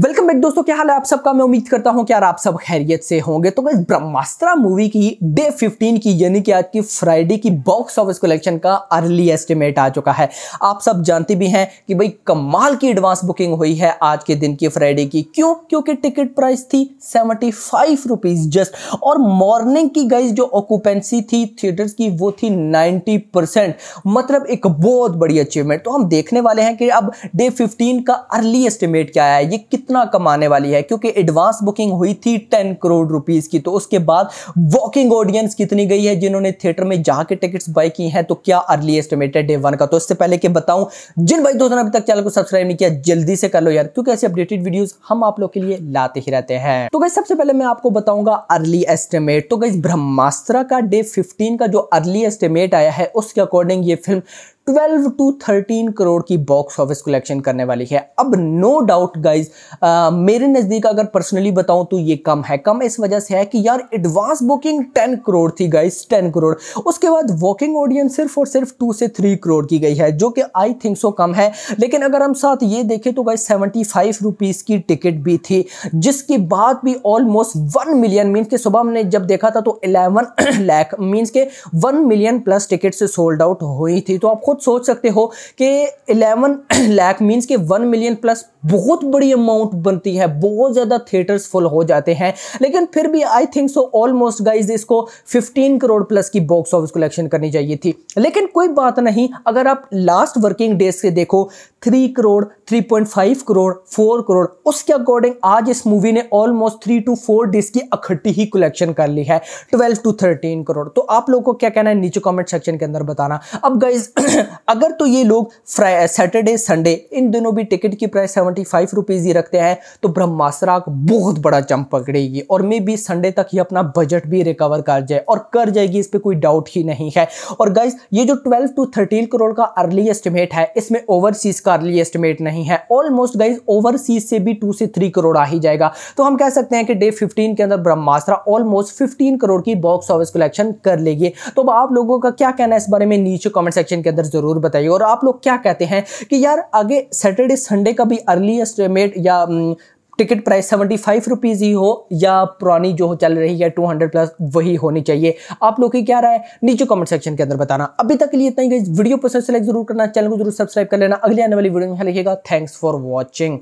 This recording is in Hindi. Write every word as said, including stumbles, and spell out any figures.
वेलकम बैक दोस्तों, क्या हाल है आप सबका। मैं उम्मीद करता हूं कि यार आप सब खैरियत से होंगे। तो गाइस ब्रह्मास्त्रा मूवी की डे फिफ्टीन की यानी कि आज की फ्राइडे की बॉक्स ऑफिस कलेक्शन का अर्ली एस्टिमेट आ चुका है। आप सब जानते भी हैं कि भाई कमाल की एडवांस बुकिंग हुई है आज के दिन की फ्राइडे की। क्यों? क्योंकि टिकट प्राइस थी सेवेंटी फाइव रुपीज जस्ट, और मॉर्निंग की गाइस जो ऑक्यूपेंसी थी थिएटर्स की वो थी नाइन्टी परसेंट, मतलब एक बहुत बड़ी अचीवमेंट। तो हम देखने वाले हैं कि अब डे फिफ्टीन का अर्ली एस्टिमेट क्या है, ये कितना कमाने वाली है, क्योंकि एडवांस बुकिंग हुई थी टेन करोड़ रुपीस की। तो उसके बाद वॉकिंग ऑडियंस कितनी गई है जिन्होंने थिएटर में जाके टिकट्स बाय की हैं, तो क्या अर्ली एस्टिमेटेड डे वन का। तो इससे पहले कि बताऊं, जिन भाई दोस्तों ने अभी तक चैनल को सब्सक्राइब नहीं किया जल्दी से कर लो यार, क्योंकि ऐसे अपडेटेड वीडियोस हम आप लोग के लिए लाते ही रहते हैं। तो गाइस सबसे पहले मैं आपको बताऊंगा अर्ली एस्टिमेट। तो गाइस ब्रह्मास्त्रा का डे फिफ्टीन का जो अर्ली एस्टिमेट आया है उसके अकॉर्डिंग ये film twelve to thirteen crore की बॉक्स ऑफिस कलेक्शन करने वाली है। अब नो डाउट गाइज मेरे नज़दीक अगर पर्सनली बताऊं तो ये कम है। कम इस वजह से है कि यार एडवांस बुकिंग टेन करोड़ थी गाइज, टेन करोड़। उसके बाद वॉकिंग ऑडियंस सिर्फ और सिर्फ टू से थ्री करोड़ की गई है, जो कि आई थिंक सो कम है। लेकिन अगर हम साथ ये देखें तो गाइज सेवेंटी फाइव रुपीज़ की टिकट भी थी, जिसकी बात भी ऑलमोस्ट वन मिलियन मीन्स के सुबह हमने जब देखा था तो इलेवन लाख मीन्स के वन मिलियन प्लस टिकट से सोल्ड आउट हुई थी। तो आप सोच सकते हो कि इलेवन लाख मींस के वन मिलियन प्लस बहुत बड़ी अमाउंट बनती है, बहुत ज़्यादा थिएटर्स फुल हो जाते हैं। लेकिन फिर भी I think so almost guys इसको फिफ्टीन करोड़ प्लस की बॉक्स ऑफिस कलेक्शन करनी चाहिए थी। लेकिन कोई बात नहीं, अगर आप लास्ट वर्किंग डेज से देखो three crore, three point five crore, four crore, उसके अकॉर्डिंग आज इस मूवी ने almost three to four days की इकट्ठी ही कलेक्शन कर ली है ट्वेल्व टू थर्टीन करोड़। तो आप लोगों को क्या कहना है नीचे कॉमेंट सेक्शन के अंदर बताना। अब गाइज अगर तो ये लोग सैटरडे संडे इन दिनों भी टिकट की प्राइस सेवेंटी फाइव रुपीस ही रखते हैं तो ब्रह्मास्त्रा बहुत बड़ा जंप पकड़ेगी, और मे बी संडे तक ही अपना बजट भी रिकवर कर जाए, और कर जाएगी इस पे कोई डाउट ही नहीं है। और गाइज ये जो ट्वेल्व टू थर्टीन करोड़ का अर्ली एस्टिमेट है इसमें ओवरसीज का अर्ली एस्टिमेट नहीं है। ऑलमोस्ट गाइज ओवरसीज से भी टू से थ्री करोड़ आ ही जाएगा। तो हम कह सकते हैं कि डे फिफ्टीन के अंदर ब्रह्मास्त्रा ऑलमोस्ट फिफ्टीन करोड़ की बॉक्स ऑफिस कलेक्शन कर लेगी। तो अब आप लोगों का क्या कहना है इस बारे में नीचे कॉमेंट सेक्शन के अंदर जरूर बताइए। और आप लोग क्या कहते हैं कि यार आगे सैटरडे संडे का भी अर्ली एस्टिमेट या ticket price seventy five rupees ही हो, या पुरानी जो चल रही है टू हंड्रेड प्लस वही होनी चाहिए। आप लोग की क्या राय है नीचे कमेंट सेक्शन के अंदर बताना। अभी तक के लिए इतना ही गाइस, वीडियो पसंद से लाइक जरूर करना, चैनल को जरूर सब्सक्राइब कर लेना। अगली आने वाली वीडियो में लिखिएगा थैंक्स फॉर वॉचिंग।